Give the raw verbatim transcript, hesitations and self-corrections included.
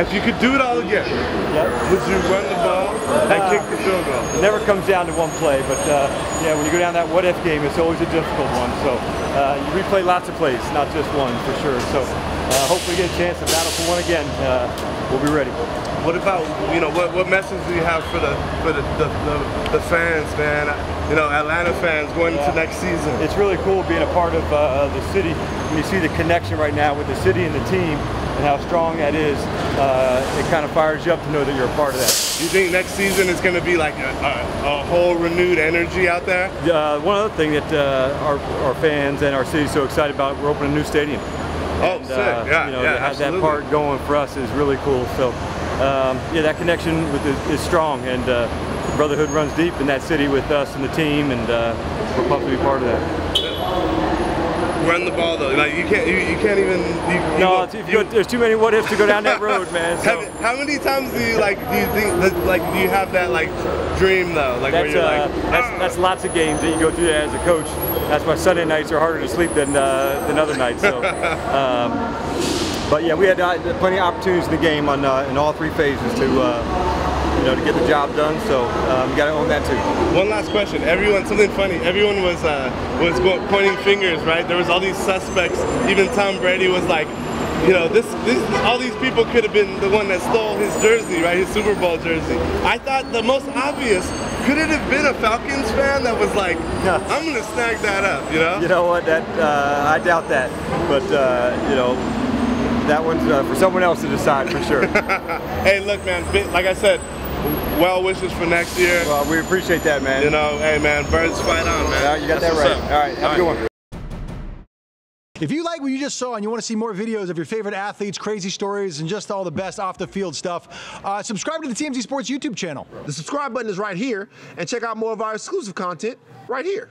If you could do it all again, yep. Would you run the ball and uh, kick the field goal? It never comes down to one play, but uh, yeah, when you go down that what-if game, it's always a difficult one. So uh, you replay lots of plays, not just one, for sure. So uh, hopefully get a chance to battle for one again. Uh, we'll be ready. What about, you know, what, what message do you have for the for the, the, the, the fans, man? You know, Atlanta fans going yeah. into next season. It's really cool being a part of uh, the city. When you see the connection right now with the city and the team, and how strong that is, uh, it kind of fires you up to know that you're a part of that. Do you think next season is going to be like a, a, a whole renewed energy out there? Uh, one other thing that uh, our, our fans and our city is so excited about, we're opening a new stadium. Oh, and, sick, uh, yeah, you know, yeah, to have that part going for us is really cool. So, um, yeah, that connection with the, is strong, and uh, brotherhood runs deep in that city with us and the team, and uh, we're pumped to be part of that. Run the ball though, like you can't, you, you can't even. You, you no, go, you, go, there's too many what ifs to go down that road, man. So. How, how many times do you like? Do you think like do you have that like dream though? Like that's, where you're uh, like, ah. that's, that's lots of games that you go through that as a coach. That's why Sunday nights are harder to sleep than uh, than other nights. So, um, but yeah, we had uh, plenty of opportunities in the game on uh, in all three phases to. Uh, You know, to get the job done, so um, you gotta own that too. One last question. Everyone, something funny. Everyone was uh, was pointing fingers, right? There was all these suspects. Even Tom Brady was like, you know, this, this, all these people could have been the one that stole his jersey, right? His Super Bowl jersey. I thought the most obvious. Could it have been a Falcons fan that was like, I'm gonna snag that up, you know? You know what? That uh, I doubt that, but uh, you know. That one's uh, for someone else to decide, for sure. Hey, look, man, like I said, well wishes for next year. Well, we appreciate that, man. You know, hey, man, birds fight on, man. Yeah, you got That's that right. Up. All right, have a good one. If you like what you just saw and you want to see more videos of your favorite athletes, crazy stories, and just all the best off-the-field stuff, uh, subscribe to the T M Z Sports YouTube channel. The subscribe button is right here, and check out more of our exclusive content right here.